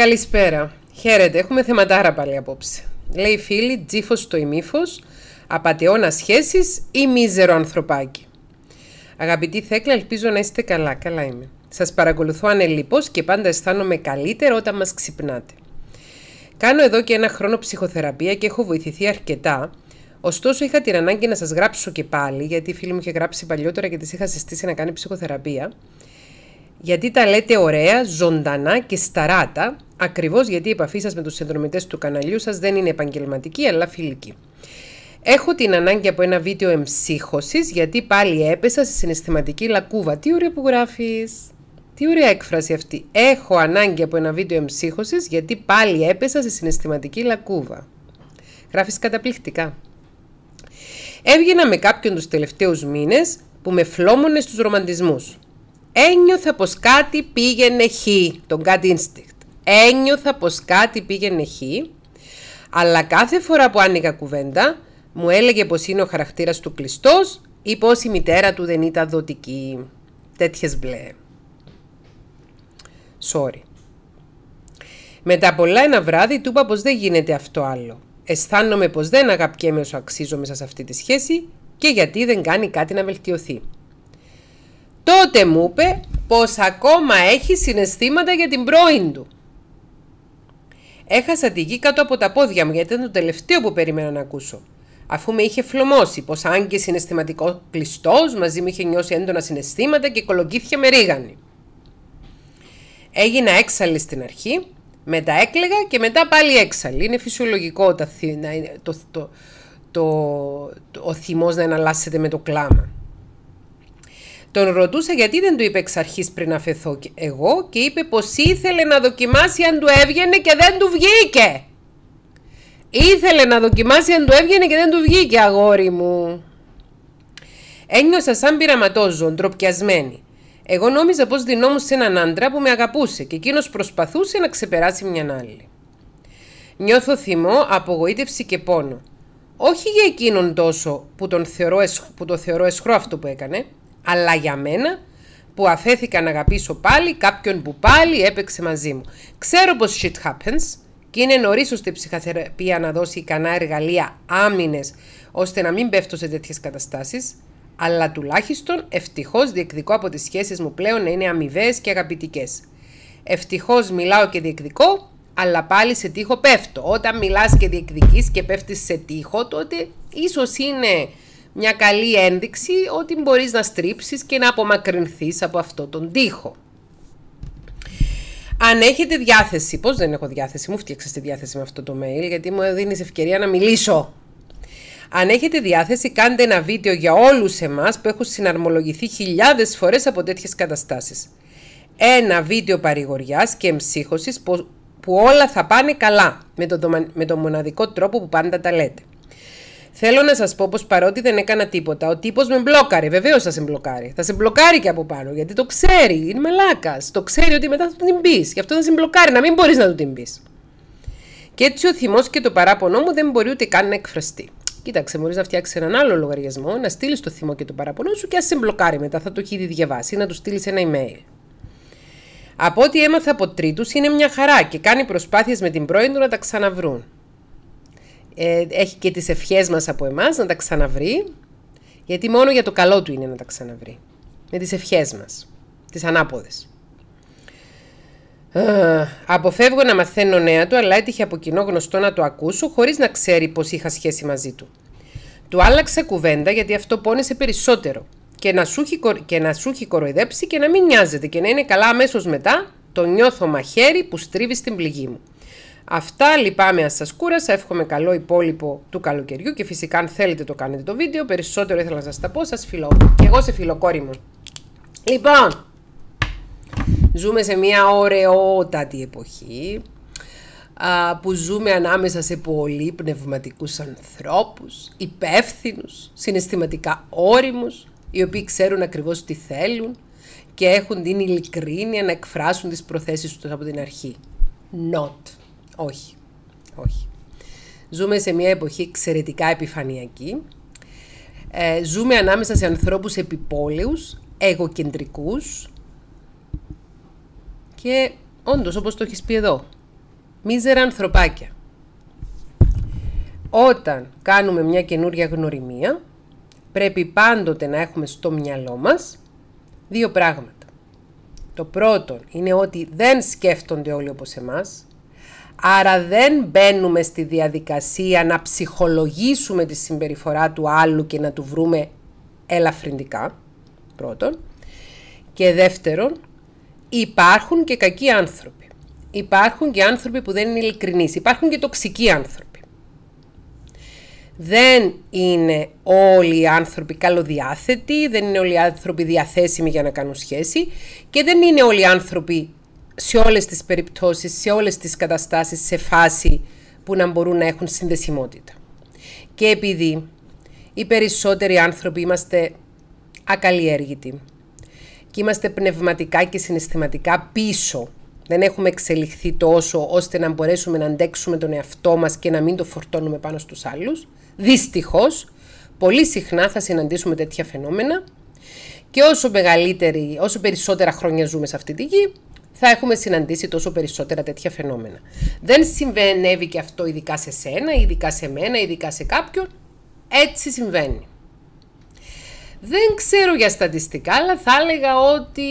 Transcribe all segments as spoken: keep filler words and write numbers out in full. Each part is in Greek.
Καλησπέρα. Χαίρετε. Έχουμε θεματάρα πάλι απόψε. Λέει φίλη, τζίφος στο ημίφος, απατεώνα σχέσεις ή μίζερο ανθρωπάκι. Αγαπητή Θέκλα, ελπίζω να είστε καλά. Καλά είμαι. Σας παρακολουθώ ανελιπώς και πάντα αισθάνομαι καλύτερα όταν μας ξυπνάτε. Κάνω εδώ και ένα χρόνο ψυχοθεραπεία και έχω βοηθηθεί αρκετά. Ωστόσο, είχα την ανάγκη να σας γράψω και πάλι, γιατί η φίλη μου είχε γράψει παλιότερα και της είχα συστήσει να κάνει ψυχοθεραπεία. Γιατί τα λέτε ωραία, ζωντανά και σταράτα, ακριβώς γιατί η επαφή σας με τους συνδρομητές του καναλιού σας δεν είναι επαγγελματική αλλά φιλική. Έχω την ανάγκη από ένα βίντεο εμψύχωσης, γιατί πάλι έπεσα σε συναισθηματική λακκούβα. Τι ωραία που γράφεις! Τι ωραία έκφραση αυτή. Έχω ανάγκη από ένα βίντεο εμψύχωσης, γιατί πάλι έπεσα σε συναισθηματική λακκούβα. Γράφεις καταπληκτικά. Έβγαινα με κάποιον τους τελευταίους μήνες που με φλόμωνε στους ρομαντισμούς. Ένιωθα πως κάτι πήγαινε χ, τον gut instinct. Ένιωθα πως κάτι πήγαινε χ, αλλά κάθε φορά που άνοιγα κουβέντα, μου έλεγε πως είναι ο χαρακτήρας του κλειστός ή πως η μητέρα του δεν ήταν δοτική. Τέτοιες μπλε. Sorry. Μετά πολλά ένα βράδυ του είπα πως δεν γίνεται αυτό άλλο. Αισθάνομαι πως δεν αγαπιέμαι όσο αξίζω μέσα σε αυτή τη σχέση και γιατί δεν κάνει κάτι να βελτιωθεί. Τότε μου είπε πως ακόμα έχει συναισθήματα για την πρώην του. Έχασα τη γη κάτω από τα πόδια μου, γιατί ήταν το τελευταίο που περίμενα να ακούσω. Αφού με είχε φλωμώσει πως αν και συναισθηματικό κλειστός, μαζί μου είχε νιώσει έντονα συναισθήματα και κολοκύθηκε με ρίγανη. Έγινα έξαλλη στην αρχή, μετά έκλαιγα και μετά πάλι έξαλλη. Είναι φυσιολογικό το, το, το, το, ο θυμός να εναλλάσσεται με το κλάμα. Τον ρωτούσα γιατί δεν του είπε εξ αρχής πριν αφεθώ εγώ και είπε πως ήθελε να δοκιμάσει αν του έβγαινε και δεν του βγήκε. Ήθελε να δοκιμάσει αν του έβγαινε και δεν του βγήκε, αγόρι μου. Ένιωσα σαν πειραματόζω, ντροπιασμένη. Εγώ νόμιζα πως δινόμουν σε έναν άντρα που με αγαπούσε και εκείνος προσπαθούσε να ξεπεράσει μιαν άλλη. Νιώθω θυμό, απογοήτευση και πόνο. Όχι για εκείνον τόσο που, τον θεωρώ, που το θεωρώ αισχρό αυτό που έκανε, αλλά για μένα που αφέθηκα να αγαπήσω πάλι κάποιον που πάλι έπαιξε μαζί μου. Ξέρω πως shit happens και είναι νωρίς ώστε η ψυχαθεραπεία να δώσει ικανά εργαλεία άμυνες ώστε να μην πέφτω σε τέτοιες καταστάσεις, αλλά τουλάχιστον ευτυχώς διεκδικώ από τις σχέσεις μου πλέον να είναι αμοιβαίες και αγαπητικές. Ευτυχώς μιλάω και διεκδικώ, αλλά πάλι σε τείχο πέφτω. Όταν μιλάς και διεκδικείς και πέφτεις σε τείχο, τότε ίσως είναι μια καλή ένδειξη ότι μπορείς να στρίψεις και να απομακρυνθείς από αυτό τον τοίχο. Αν έχετε διάθεση, πώς δεν έχω διάθεση, μου φτιάξες τη διάθεση με αυτό το mail, γιατί μου δίνεις ευκαιρία να μιλήσω. Αν έχετε διάθεση, κάντε ένα βίντεο για όλους εμάς που έχουν συναρμολογηθεί χιλιάδες φορές από τέτοιες καταστάσεις. Ένα βίντεο παρηγοριάς και εμψύχωσης που όλα θα πάνε καλά, με το, με το μοναδικό τρόπο που πάντα τα λέτε. Θέλω να σας πω πως παρότι δεν έκανα τίποτα, ο τύπος με μπλόκαρε. Βεβαίως θα σε μπλοκάρει. Θα σε μπλοκάρει και από πάνω, γιατί το ξέρει. Είναι μαλάκας. Το ξέρει ότι μετά θα του την πεις. Γι' αυτό θα σε μπλοκάρει, να μην μπορείς να του την πεις. Και έτσι ο θυμός και το παράπονό μου δεν μπορεί ούτε καν να εκφραστεί. Κοίταξε, μπορείς να φτιάξεις έναν άλλο λογαριασμό, να στείλεις το θυμό και το παράπονό σου και ας σε μπλοκάρει μετά. Θα το έχει ήδη διαβάσει, να του στείλεις ένα email. Από ό,τι έμαθα από τρίτους, είναι μια χαρά και κάνει προσπάθειες με την πρώην του να τα ξαναβρούν. Έχει και τις ευχές μας από εμάς να τα ξαναβρει, γιατί μόνο για το καλό του είναι να τα ξαναβρει. Με τις ευχές μας, τις ανάποδες. Α, αποφεύγω να μαθαίνω νέα του, αλλά έτυχε από κοινό γνωστό να το ακούσω χωρίς να ξέρει πως είχα σχέση μαζί του. Του άλλαξα κουβέντα γιατί αυτό πόνεσε περισσότερο και να σου έχει, και να σου έχει κοροϊδέψει και να μην νοιάζεται και να είναι καλά αμέσως μετά. Το νιώθω μαχαίρι που στρίβει στην πληγή μου. Αυτά, λυπάμαι αν σας κούρασα, εύχομαι καλό υπόλοιπο του καλοκαιριού και φυσικά αν θέλετε το κάνετε το βίντεο, περισσότερο ήθελα να σας τα πω, σας φιλώ. Και εγώ σε φιλώ, κόρη μου. Λοιπόν, ζούμε σε μια ωραιότατη εποχή α, που ζούμε ανάμεσα σε πολύ πνευματικούς ανθρώπους, υπεύθυνους, συναισθηματικά όριμους, οι οποίοι ξέρουν ακριβώς τι θέλουν και έχουν την ειλικρίνεια να εκφράσουν τις προθέσεις τους από την αρχή. Not. Όχι, όχι. Ζούμε σε μια εποχή εξαιρετικά επιφανειακή. Ε, ζούμε ανάμεσα σε ανθρώπους επιπόλαιους, εγωκεντρικούς και όντως όπως το έχεις πει εδώ, μίζερα ανθρωπάκια. Όταν κάνουμε μια καινούρια γνωριμία, πρέπει πάντοτε να έχουμε στο μυαλό μας δύο πράγματα. Το πρώτο είναι ότι δεν σκέφτονται όλοι όπως εμάς, άρα δεν μπαίνουμε στη διαδικασία να ψυχολογήσουμε τη συμπεριφορά του άλλου και να του βρούμε ελαφρυντικά, πρώτον. Και δεύτερον, υπάρχουν και κακοί άνθρωποι. Υπάρχουν και άνθρωποι που δεν είναι ειλικρινείς, υπάρχουν και τοξικοί άνθρωποι. Δεν είναι όλοι οι άνθρωποι καλοδιάθετοι, δεν είναι όλοι οι άνθρωποι διαθέσιμοι για να κάνουν σχέση και δεν είναι όλοι οι άνθρωποι σε όλες τις περιπτώσεις, σε όλες τις καταστάσεις, σε φάση που να μπορούν να έχουν συνδεσιμότητα. Και επειδή οι περισσότεροι άνθρωποι είμαστε ακαλλιέργητοι και είμαστε πνευματικά και συναισθηματικά πίσω, δεν έχουμε εξελιχθεί τόσο ώστε να μπορέσουμε να αντέξουμε τον εαυτό μας και να μην το φορτώνουμε πάνω στους άλλους. Δυστυχώς, πολύ συχνά θα συναντήσουμε τέτοια φαινόμενα και όσο, μεγαλύτερη, όσο περισσότερα χρόνια ζούμε σε αυτή τη γη, θα έχουμε συναντήσει τόσο περισσότερα τέτοια φαινόμενα. Δεν συμβαίνει και αυτό ειδικά σε σένα, ειδικά σε μένα, ειδικά σε κάποιον. Έτσι συμβαίνει. Δεν ξέρω για στατιστικά, αλλά θα έλεγα ότι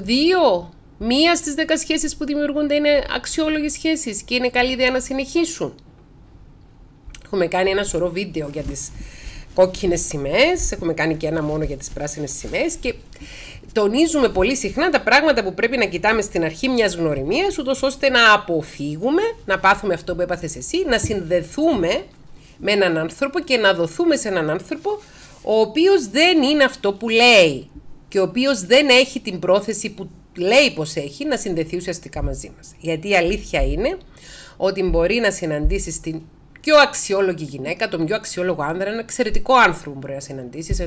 δύο... Μία στις δέκα σχέσεις που δημιουργούνται είναι αξιόλογες σχέσεις και είναι καλή ιδέα να συνεχίσουν. Έχουμε κάνει ένα σωρό βίντεο για τις κόκκινες σημαίες, έχουμε κάνει και ένα μόνο για τις πράσινες σημαίες και τονίζουμε πολύ συχνά τα πράγματα που πρέπει να κοιτάμε στην αρχή μιας γνωριμίας, ούτως ώστε να αποφύγουμε, να πάθουμε αυτό που έπαθες εσύ, να συνδεθούμε με έναν άνθρωπο και να δοθούμε σε έναν άνθρωπο ο οποίος δεν είναι αυτό που λέει και ο οποίος δεν έχει την πρόθεση που λέει πως έχει να συνδεθεί ουσιαστικά μαζί μας. Γιατί η αλήθεια είναι ότι μπορεί να συναντήσεις την πιο αξιόλογη γυναίκα, τον πιο αξιόλογο άνδρα, ένα εξαιρετικό άνθρωπο μπορεί να συναντήσεις.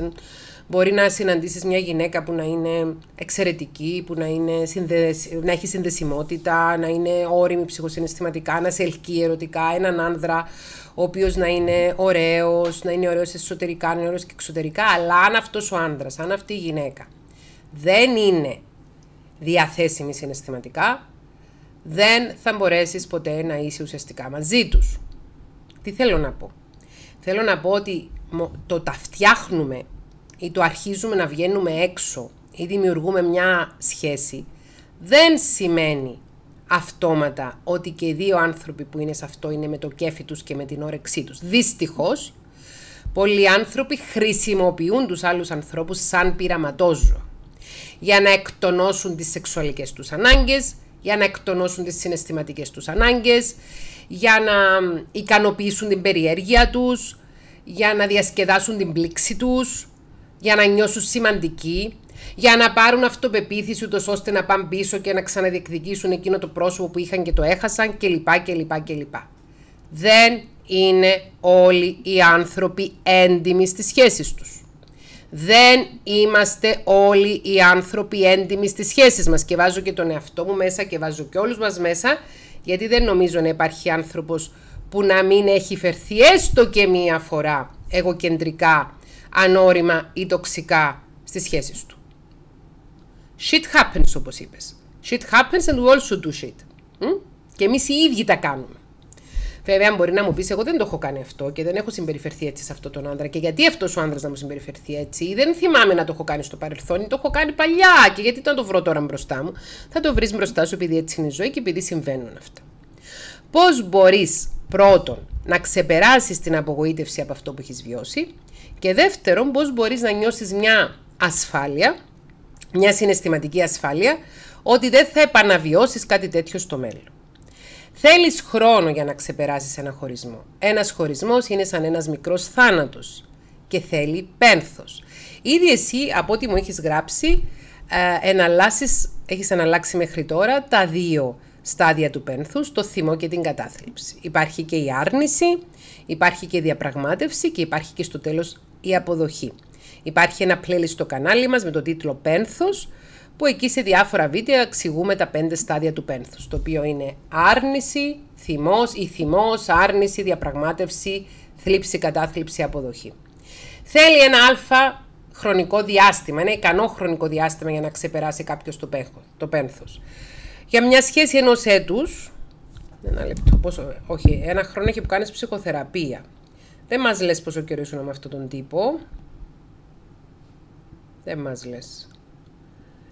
Μπορεί να συναντήσεις μια γυναίκα που να είναι εξαιρετική, που να, είναι συνδεσ... να έχει συνδεσιμότητα, να είναι όριμη ψυχοσυναισθηματικά, να σε ελκύει ερωτικά, έναν άνδρα ο οποίος να είναι ωραίος, να είναι ωραίος εσωτερικά, να είναι ωραίος και εξωτερικά. Αλλά αν αυτός ο άνδρας, αν αυτή η γυναίκα δεν είναι διαθέσιμη συναισθηματικά, δεν θα μπορέσεις ποτέ να είσαι ουσιαστικά μαζί τους. Τι θέλω να πω? Θέλω να πω ότι το τα φτιάχνουμε ή το αρχίζουμε να βγαίνουμε έξω ή δημιουργούμε μια σχέση, δεν σημαίνει αυτόματα ότι και οι δύο άνθρωποι που είναι σε αυτό είναι με το κέφι τους και με την όρεξή τους. Δυστυχώς, πολλοί άνθρωποι χρησιμοποιούν τους άλλους ανθρώπους σαν πειραματόζωα, για να εκτονώσουν τις σεξουαλικές τους ανάγκες, για να εκτονώσουν τις συναισθηματικές τους ανάγκες, για να ικανοποιήσουν την περιέργεια τους, για να διασκεδάσουν την πλήξη τους, για να νιώσουν σημαντικοί, για να πάρουν αυτοπεποίθηση ούτως ώστε να πάνε πίσω και να ξαναδιεκδικήσουν εκείνο το πρόσωπο που είχαν και το έχασαν κλπ. κλπ, κλπ. Δεν είναι όλοι οι άνθρωποι έντιμοι στις σχέσεις τους. Δεν είμαστε όλοι οι άνθρωποι έντιμοι στις σχέσεις μας και βάζω και τον εαυτό μου μέσα και βάζω και όλους μας μέσα, γιατί δεν νομίζω να υπάρχει άνθρωπος που να μην έχει φερθεί έστω και μία φορά εγωκεντρικά, ανώριμα ή τοξικά στις σχέσεις του. Shit happens, όπως είπες. Shit happens and we also do shit. Mm? Και εμείς οι ίδιοι τα κάνουμε. Βέβαια, μπορεί να μου πεις, εγώ δεν το έχω κάνει αυτό και δεν έχω συμπεριφερθεί έτσι σε αυτόν τον άντρα. Και γιατί αυτός ο άντρας να μου συμπεριφερθεί έτσι, ή δεν θυμάμαι να το έχω κάνει στο παρελθόν, ή το έχω κάνει παλιά. Και γιατί να το βρω τώρα μπροστά μου? Θα το βρεις μπροστά σου επειδή έτσι είναι η ζωή και επειδή συμβαίνουν αυτά. Πώς μπορείς πρώτον να ξεπεράσεις την απογοήτευση από αυτό που έχεις βιώσει, και δεύτερον, πώς μπορείς να νιώσεις μια ασφάλεια, μια συναισθηματική ασφάλεια, ότι δεν θα επαναβιώσεις κάτι τέτοιο στο μέλλον. Θέλεις χρόνο για να ξεπεράσεις ένα χωρισμό. Ένας χωρισμός είναι σαν ένας μικρός θάνατος και θέλει πένθος. Ήδη εσύ, από ό,τι μου έχεις γράψει, εναλλάσσεις, έχεις αναλλάξει μέχρι τώρα τα δύο στάδια του πένθους, το θυμό και την κατάθλιψη. Υπάρχει και η άρνηση, υπάρχει και η διαπραγμάτευση και υπάρχει και στο τέλος η αποδοχή. Υπάρχει ένα playlist στο κανάλι μας με τον τίτλο «Πένθος», που εκεί σε διάφορα βίντεο εξηγούμε τα πέντε στάδια του πένθους, το οποίο είναι άρνηση, θυμός ή θυμός, άρνηση, διαπραγμάτευση, θλίψη, κατάθλιψη, αποδοχή. Θέλει ένα αλφα χρονικό διάστημα, ένα ικανό χρονικό διάστημα για να ξεπεράσει κάποιος το πένθος. Για μια σχέση ενός έτους, Ένα λεπτό. Πόσο... Όχι, ένα χρόνο έχει που κάνεις ψυχοθεραπεία. Δεν μας λες πόσο καιρό ήσουν με αυτόν τον τύπο. Δεν μας λες.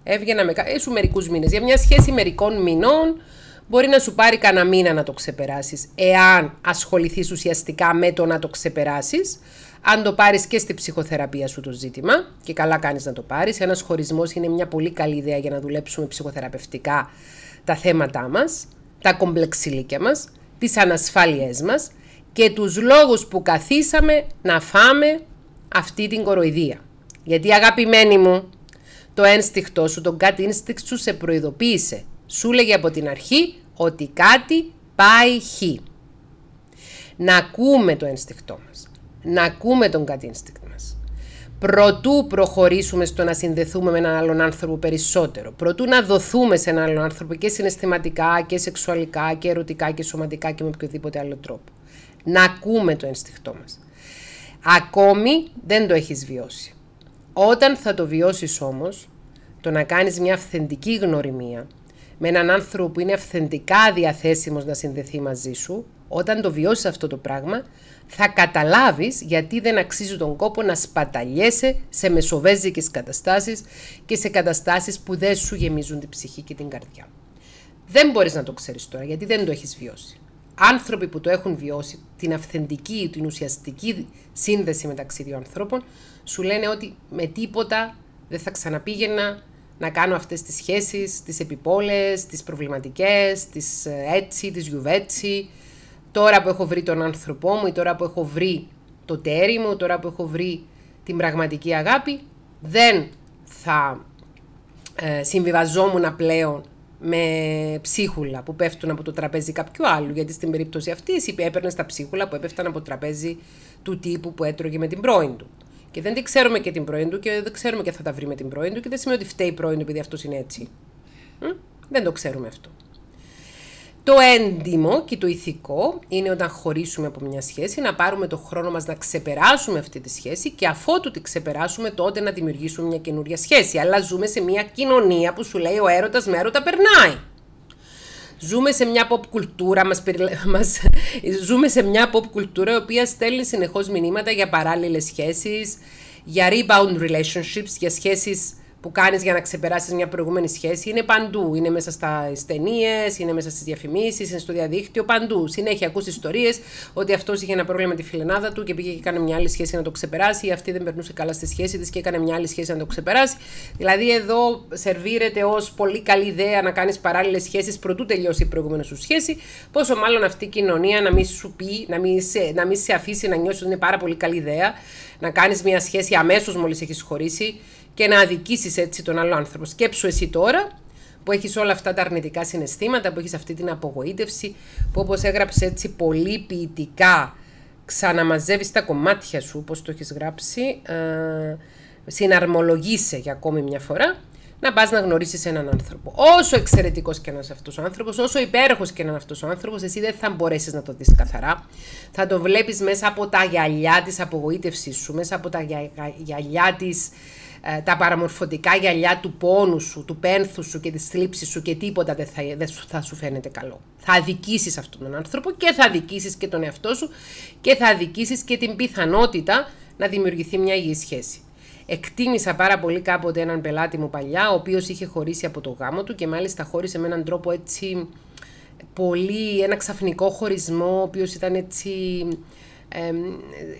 Έβγαινα με κάποιου μερικούς μήνες. Για μια σχέση μερικών μηνών μπορεί να σου πάρει κανένα μήνα να το ξεπεράσεις. Εάν ασχοληθείς ουσιαστικά με το να το ξεπεράσεις, αν το πάρεις και στη ψυχοθεραπεία σου το ζήτημα, και καλά κάνεις να το πάρεις. Ένας χωρισμός είναι μια πολύ καλή ιδέα για να δουλέψουμε ψυχοθεραπευτικά τα θέματά μας, τα κομπλεξιλίκια μας, τις ανασφάλειές μας και τους λόγους που καθίσαμε να φάμε αυτή την κοροϊδία. Γιατί αγαπημένοι μου, το ένστικτό σου, το gut instinct σου σε προειδοποίησε. Σου λέγε από την αρχή ότι κάτι πάει χ. Να ακούμε το ένστικτό μας. Να ακούμε τον gut instinct μας. Προτού προχωρήσουμε στο να συνδεθούμε με έναν άλλον άνθρωπο περισσότερο. Προτού να δοθούμε σε έναν άλλον άνθρωπο και συναισθηματικά και σεξουαλικά και ερωτικά και σωματικά και με οποιοδήποτε άλλο τρόπο. Να ακούμε το ένστικτό μας. Ακόμη δεν το έχεις βιώσει. Όταν θα το βιώσεις όμως, το να κάνεις μια αυθεντική γνωριμία με έναν άνθρωπο που είναι αυθεντικά διαθέσιμος να συνδεθεί μαζί σου, όταν το βιώσεις αυτό το πράγμα, θα καταλάβεις γιατί δεν αξίζει τον κόπο να σπαταλιέσαι σε μεσοβέζικες καταστάσεις και σε καταστάσεις που δεν σου γεμίζουν την ψυχή και την καρδιά. Δεν μπορείς να το ξέρεις τώρα γιατί δεν το έχεις βιώσει. Άνθρωποι που το έχουν βιώσει, την αυθεντική, την ουσιαστική σύνδεση μεταξύ δύο ανθρώπων, σου λένε ότι με τίποτα δεν θα ξαναπήγαινα να κάνω αυτές τις σχέσεις, τις επιπόλες, τις προβληματικές, τις έτσι, τις γιουβέτσι. Τώρα που έχω βρει τον άνθρωπό μου ή τώρα που έχω βρει το τέρι μου, τώρα που έχω βρει την πραγματική αγάπη, δεν θα ε, συμβιβαζόμουν πλέον με ψίχουλα που πέφτουν από το τραπέζι κάποιου άλλου, γιατί στην περίπτωση αυτή έπαιρνε τα ψίχουλα που έπεφταν από το τραπέζι του τύπου που έτρωγε με την πρώην του. Και δεν την ξέρουμε και την πρώην του και δεν ξέρουμε και θα τα βρει με την πρώην του και δεν σημαίνει ότι φταίει η πρώην του επειδή αυτός είναι έτσι. Μ? Δεν το ξέρουμε αυτό. Το έντιμο και το ηθικό είναι όταν χωρίσουμε από μια σχέση να πάρουμε το χρόνο μας να ξεπεράσουμε αυτή τη σχέση και αφότου τη ξεπεράσουμε τότε να δημιουργήσουμε μια καινούρια σχέση. Αλλά ζούμε σε μια κοινωνία που σου λέει ο έρωτας με έρωτα περνάει. Ζούμε σε μια pop κουλτούρα, μας περιλε... μας... ζούμε σε μια pop κουλτούρα η οποία στέλνει συνεχώς μηνύματα για παράλληλες σχέσεις, για rebound relationships, για σχέσεις που κάνεις για να ξεπεράσεις μια προηγούμενη σχέση. Είναι παντού. Είναι μέσα στις ταινίες, είναι μέσα στις διαφημίσεις, είναι στο διαδίκτυο, παντού. Συνέχεια ακούς ιστορίες ότι αυτός είχε ένα πρόβλημα με τη φιλενάδα του και πήγε και έκανε μια άλλη σχέση να το ξεπεράσει, ή αυτή δεν περνούσε καλά στη σχέση της και έκανε μια άλλη σχέση να το ξεπεράσει. Δηλαδή, εδώ σερβίρεται ως πολύ καλή ιδέα να κάνεις παράλληλες σχέσεις προτού τελειώσει η προηγούμενη σου σχέση. Πόσο μάλλον αυτή η κοινωνία να μην σου πει, να μην σε, να μην σε αφήσει να νιώσει ότι είναι πάρα πολύ καλή ιδέα να κάνεις μια σχέση αμέσως μόλις έχεις χωρίσει και να αδικήσεις έτσι τον άλλο άνθρωπο. Σκέψου εσύ τώρα που έχεις όλα αυτά τα αρνητικά συναισθήματα, που έχεις αυτή την απογοήτευση, που όπως έγραψε έτσι πολύ ποιητικά, ξαναμαζεύεις τα κομμάτια σου, πώς το έχεις γράψει, ε, συναρμολογείσαι για ακόμη μια φορά, να πας να γνωρίσεις έναν άνθρωπο. Όσο εξαιρετικός και να είναι αυτός ο άνθρωπος, όσο υπέροχος και να είναι αυτός ο άνθρωπος, εσύ δεν θα μπορέσεις να το δεις καθαρά. Θα το βλέπεις μέσα από τα γυαλιά της απογοήτευσής σου, μέσα από τα γυα, γυαλιά της... τα παραμορφωτικά γυαλιά του πόνου σου, του πένθου σου και της θλίψης σου και τίποτα δεν θα, δεν θα σου φαίνεται καλό. Θα αδικήσεις αυτόν τον άνθρωπο και θα αδικήσεις και τον εαυτό σου και θα αδικήσεις και την πιθανότητα να δημιουργηθεί μια υγιή σχέση. Εκτίμησα πάρα πολύ κάποτε έναν πελάτη μου παλιά, ο οποίος είχε χωρίσει από το γάμο του και μάλιστα χώρισε με έναν τρόπο έτσι πολύ, ένα ξαφνικό χωρισμό, ο οποίος ήταν έτσι ε,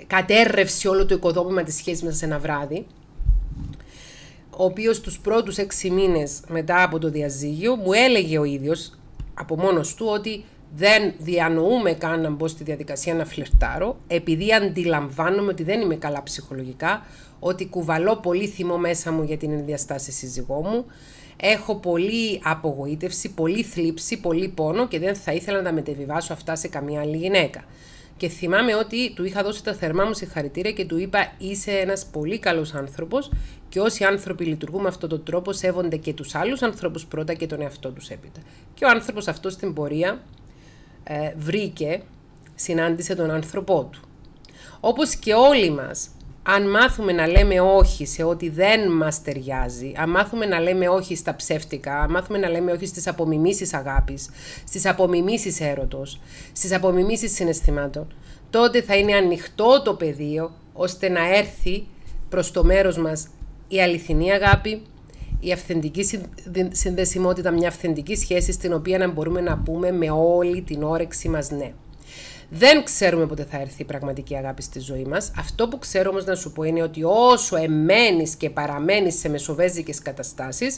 κατέρρευσε όλο το οικοδόμημα της σχέσης μέσα σε ένα βράδυ. Ο οποίος τους πρώτους έξι μήνες μετά από το διαζύγιο μου έλεγε ο ίδιος από μόνος του ότι δεν διανοούμε καν να μπω στη διαδικασία να φλερτάρω, επειδή αντιλαμβάνομαι ότι δεν είμαι καλά ψυχολογικά, ότι κουβαλώ πολύ θυμό μέσα μου για την ενδιαστάση σύζυγό μου, έχω πολύ απογοήτευση, πολύ θλίψη, πολύ πόνο και δεν θα ήθελα να τα μετεβιβάσω αυτά σε καμία άλλη γυναίκα. Και θυμάμαι ότι του είχα δώσει τα θερμά μου συγχαρητήρια και του είπα είσαι ένας πολύ καλός άνθρωπος και όσοι άνθρωποι λειτουργούν με αυτόν τον τρόπο σέβονται και τους άλλους ανθρώπους πρώτα και τον εαυτό τους έπειτα. Και ο άνθρωπος αυτός στην πορεία ε, βρήκε, συνάντησε τον άνθρωπό του. Όπως και όλοι μας αν μάθουμε να λέμε όχι σε ό,τι δεν μας ταιριάζει, αν μάθουμε να λέμε όχι στα ψεύτικα, αν μάθουμε να λέμε όχι στις απομιμήσεις αγάπης, στις απομιμήσεις έρωτος, στις απομιμήσεις συναισθημάτων, τότε θα είναι ανοιχτό το πεδίο ώστε να έρθει προς το μέρος μας η αληθινή αγάπη, η αυθεντική συνδεσιμότητα, μια αυθεντική σχέση στην οποία να μπορούμε να πούμε με όλη την όρεξή μας ναι. Δεν ξέρουμε πότε θα έρθει η πραγματική αγάπη στη ζωή μας. Αυτό που ξέρω όμως να σου πω είναι ότι όσο εμένεις και παραμένεις σε μεσοβέζικες καταστάσεις,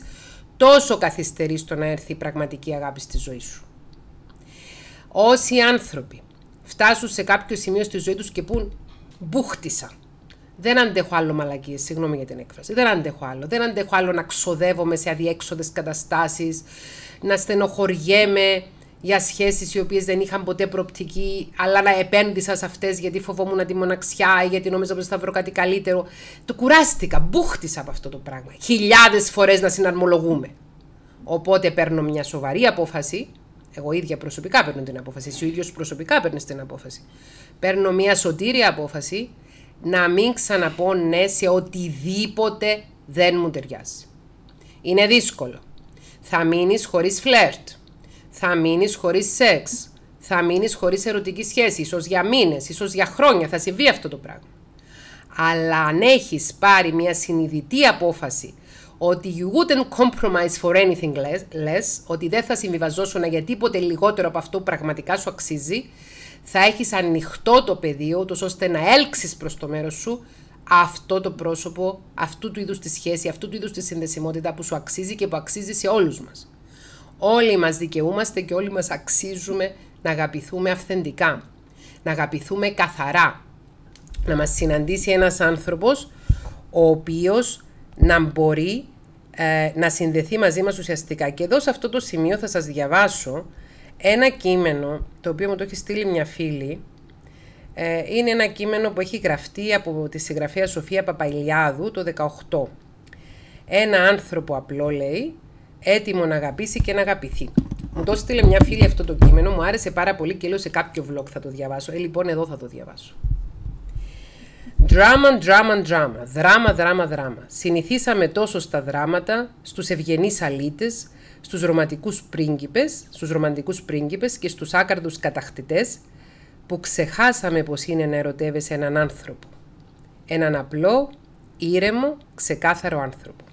τόσο καθυστερείς το να έρθει η πραγματική αγάπη στη ζωή σου. Όσοι άνθρωποι φτάσουν σε κάποιο σημείο στη ζωή τους και πούν «μπούχτησα». Δεν αντέχω άλλο μαλακίες, συγγνώμη για την έκφραση. Δεν αντέχω άλλο. Δεν αντέχω άλλο να ξοδεύομαι σε αδιέξοδες καταστάσεις, να στενοχωριέμαι για σχέσεις οι οποίες δεν είχαν ποτέ προοπτική, αλλά να επένδυσα σε αυτές γιατί φοβόμουν τη μοναξιά ή γιατί νόμιζα πως θα βρω κάτι καλύτερο. Το κουράστηκα, μπούχτησα από αυτό το πράγμα. Χιλιάδες φορές να συναρμολογούμε. Οπότε παίρνω μια σοβαρή απόφαση. Εγώ ίδια προσωπικά παίρνω την απόφαση. Εσύ ο ίδιος προσωπικά παίρνεις την απόφαση. Παίρνω μια σωτήρια απόφαση. Να μην ξαναπώ ναι σε οτιδήποτε δεν μου ταιριάζει. Είναι δύσκολο. Θα μείνεις χωρίς φλερτ. Θα μείνεις χωρίς σεξ. Θα μείνεις χωρίς ερωτική σχέση. Ίσως για μήνες, ίσως για χρόνια θα συμβεί αυτό το πράγμα. Αλλά αν έχεις πάρει μια συνειδητή απόφαση ότι you wouldn't compromise for anything less, ότι δεν θα συμβιβαζόσουν για τίποτε λιγότερο από αυτό που πραγματικά σου αξίζει, θα έχεις ανοιχτό το πεδίο, ώστε να έλξεις προς το μέρος σου αυτό το πρόσωπο, αυτού του είδους τη σχέση, αυτού του είδους τη συνδεσιμότητα που σου αξίζει και που αξίζει σε όλους μας. Όλοι μας δικαιούμαστε και όλοι μας αξίζουμε να αγαπηθούμε αυθεντικά, να αγαπηθούμε καθαρά, να μας συναντήσει ένας άνθρωπος ο οποίος να μπορεί ε, να συνδεθεί μαζί μας ουσιαστικά. Και εδώ σε αυτό το σημείο θα σας διαβάσω ένα κείμενο, το οποίο μου το έχει στείλει μια φίλη. ε, είναι ένα κείμενο που έχει γραφτεί από τη συγγραφέα Σοφία Παπαϊλιάδου το δεκαοκτώ. Ένα άνθρωπο απλό, λέει, έτοιμο να αγαπήσει και να αγαπηθεί. Μου το στείλε μια φίλη αυτό το κείμενο, μου άρεσε πάρα πολύ και λέω σε κάποιο vlog θα το διαβάσω. Ε, λοιπόν, εδώ θα το διαβάσω. Δράμα, δράμα, δράμα, δράμα, δράμα, δράμα. Συνηθίσαμε τόσο στα δράματα, στους ευγενείς αλήτες, στους ρομαντικούς πρίγκιπες, στους ρομαντικούς πρίγκιπες και στους άκαρδους κατακτητές, που ξεχάσαμε πως είναι να ερωτεύεσαι έναν άνθρωπο. Έναν απλό, ήρεμο, ξεκάθαρο άνθρωπο.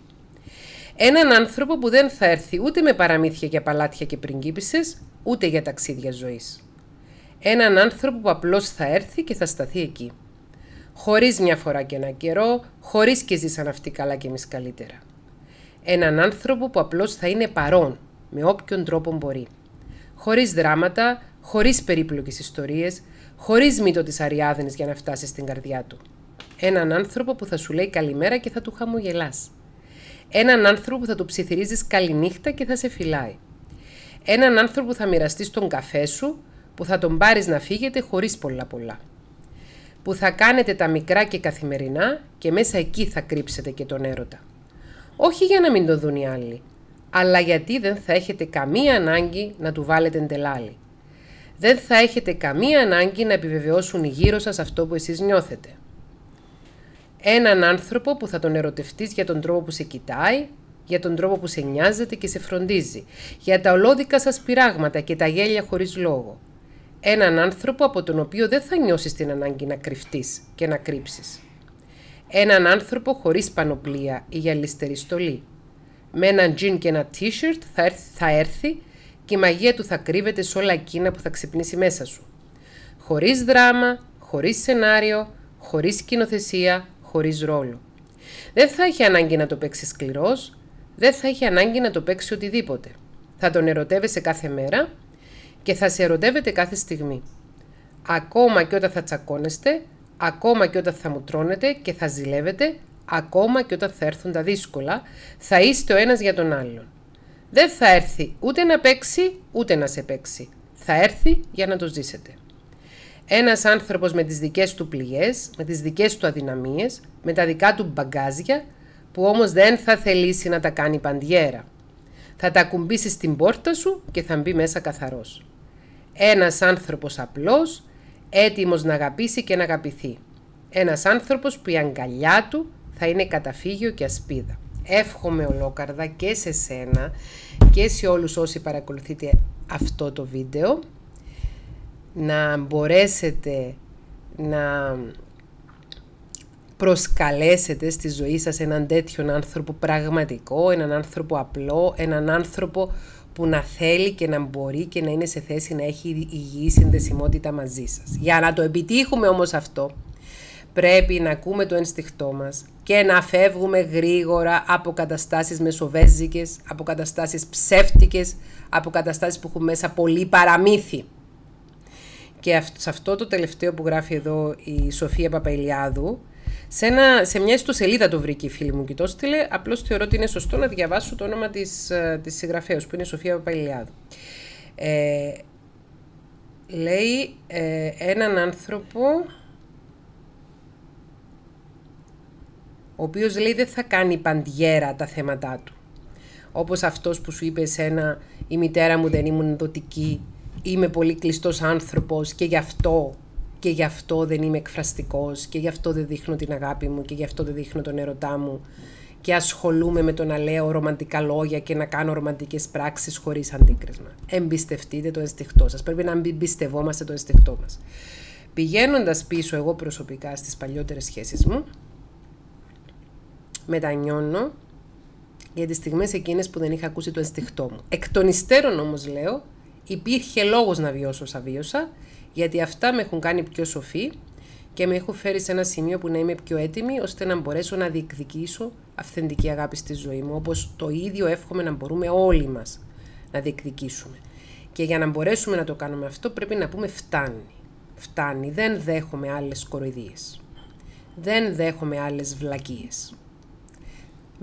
Έναν άνθρωπο που δεν θα έρθει ούτε με παραμύθια για παλάτια και πριγκίπισσες, ούτε για ταξίδια ζωής. Έναν άνθρωπο που απλώς θα έρθει και θα σταθεί εκεί. Χωρίς μια φορά και ένα καιρό, χωρίς και ζήσαν αυτοί καλά και εμείς καλύτερα. Έναν άνθρωπο που απλώς θα είναι παρόν, με όποιον τρόπο μπορεί. Χωρίς δράματα, χωρίς περίπλοκες ιστορίες, χωρίς μύτο της Αριάδνης για να φτάσει στην καρδιά του. Έναν άνθρωπο που θα σου λέει καλημέρα και θα του χαμογελάς. Έναν άνθρωπο που θα του ψιθυρίζεις καληνύχτα και θα σε φυλάει. Έναν άνθρωπο που θα μοιραστείς τον καφέ σου, που θα τον πάρεις να φύγετε χωρίς πολλά πολλά. Που θα κάνετε τα μικρά και καθημερινά και μέσα εκεί θα κρύψετε και τον έρωτα. Όχι για να μην το δουν οι άλλοι, αλλά γιατί δεν θα έχετε καμία ανάγκη να του βάλετε εντελάλι. Δεν θα έχετε καμία ανάγκη να επιβεβαιώσουν γύρω σας αυτό που εσείς νιώθετε. Έναν άνθρωπο που θα τον ερωτευτείς για τον τρόπο που σε κοιτάει, για τον τρόπο που σε νοιάζεται και σε φροντίζει, για τα ολόδικα σας πειράγματα και τα γέλια χωρίς λόγο. Έναν άνθρωπο από τον οποίο δεν θα νιώσεις την ανάγκη να κρυφτείς και να κρύψεις. Έναν άνθρωπο χωρίς πανοπλία ή γυαλιστερή στολή. Με έναν τζιν και ένα t-shirt θα έρθει, θα έρθει και η μαγεία του θα κρύβεται σε όλα εκείνα που θα ξυπνήσει μέσα σου. Χωρίς δράμα, χωρίς σενάριο, χωρίς σκηνοθεσία, χωρίς ρόλο. Δεν θα έχει ανάγκη να το παίξει σκληρός, δεν θα έχει ανάγκη να το παίξει οτιδήποτε. Θα τον ερωτεύεσαι κάθε μέρα και θα σε ερωτεύεται κάθε στιγμή. Ακόμα και όταν θα τσακώνεστε, ακόμα και όταν θα μουτρώνετε και θα ζηλεύετε, ακόμα και όταν θα έρθουν τα δύσκολα, θα είστε ο ένας για τον άλλον. Δεν θα έρθει ούτε να παίξει, ούτε να σε παίξει. Θα έρθει για να το ζήσετε. Ένας άνθρωπος με τις δικές του πληγές, με τις δικές του αδυναμίες, με τα δικά του μπαγκάζια, που όμως δεν θα θελήσει να τα κάνει παντιέρα. Θα τα ακουμπήσει στην πόρτα σου και θα μπει μέσα καθαρός. Ένας άνθρωπος απλός, έτοιμος να αγαπήσει και να αγαπηθεί. Ένας άνθρωπος που η αγκαλιά του θα είναι καταφύγιο και ασπίδα. Εύχομαι ολόκαρδα και σε σένα και σε όλους όσοι παρακολουθείτε αυτό το βίντεο να μπορέσετε να προσκαλέσετε στη ζωή σας έναν τέτοιον άνθρωπο πραγματικό, έναν άνθρωπο απλό, έναν άνθρωπο που να θέλει και να μπορεί και να είναι σε θέση να έχει υγιή συνδεσιμότητα μαζί σας. Για να το επιτύχουμε όμως αυτό, πρέπει να ακούμε το ενστικτό μας και να φεύγουμε γρήγορα από καταστάσεις μεσοβέζικες, από καταστάσεις ψεύτικες, από καταστάσεις που έχουν μέσα πολύ παραμύθι. Και σε αυτό το τελευταίο που γράφει εδώ η Σοφία Παπαϊλιάδου, σε, ένα, σε μια ιστοσελίδα το βρήκε η φίλη μου και το στείλε, απλώς θεωρώ ότι είναι σωστό να διαβάσω το όνομα της, της συγγραφέως που είναι η Σοφία Παπαϊλιάδου. Ε, λέει ε, έναν άνθρωπο ο οποίος λέει δεν θα κάνει παντιέρα τα θέματα του. Όπως αυτός που σου είπε εσένα η μητέρα μου δεν ήμουν δοτική, είμαι πολύ κλειστός άνθρωπος και γι' αυτό και γι' αυτό δεν είμαι εκφραστικός και γι' αυτό δεν δείχνω την αγάπη μου και γι' αυτό δεν δείχνω τον ερωτά μου και ασχολούμαι με το να λέω ρομαντικά λόγια και να κάνω ρομαντικές πράξεις χωρίς αντίκρισμα. Εμπιστευτείτε το ενστικτό σας. Πρέπει να εμπιστευόμαστε το ενστικτό μας. Πηγαίνοντας πίσω εγώ προσωπικά στις παλιότερες σχέσεις μου, μετανιώνω για τις στιγμές εκείνες που δεν είχα ακούσει το ενστικτό μου. Εκ των υστέρων όμως λέω, υπήρχε λόγος να βιώσω όσα βίωσα, γιατί αυτά με έχουν κάνει πιο σοφή και με έχουν φέρει σε ένα σημείο που να είμαι πιο έτοιμη, ώστε να μπορέσω να διεκδικήσω αυθεντική αγάπη στη ζωή μου, όπως το ίδιο εύχομαι να μπορούμε όλοι μας να διεκδικήσουμε. Και για να μπορέσουμε να το κάνουμε αυτό, πρέπει να πούμε φτάνει. Φτάνει, δεν δέχομαι άλλες κοροϊδίες. Δεν δέχομαι άλλες βλακίες.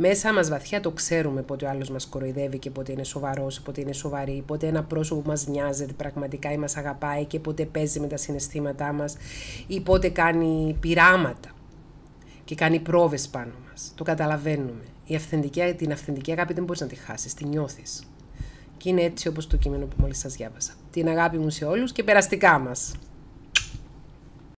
Μέσα μας βαθιά το ξέρουμε πότε ο άλλος μας κοροϊδεύει και πότε είναι σοβαρός, πότε είναι σοβαρή, πότε ένα πρόσωπο που μας νοιάζεται πραγματικά ή μας αγαπάει και πότε παίζει με τα συναισθήματά μας ή πότε κάνει πειράματα και κάνει πρόβες πάνω μας. Το καταλαβαίνουμε. Η αυθεντική, την αυθεντική αγάπη δεν μπορείς να τη χάσεις, τη νιώθεις. Και είναι έτσι όπως το κείμενο που μόλις σας διάβασα. Την αγάπη μου σε όλους και περαστικά μας.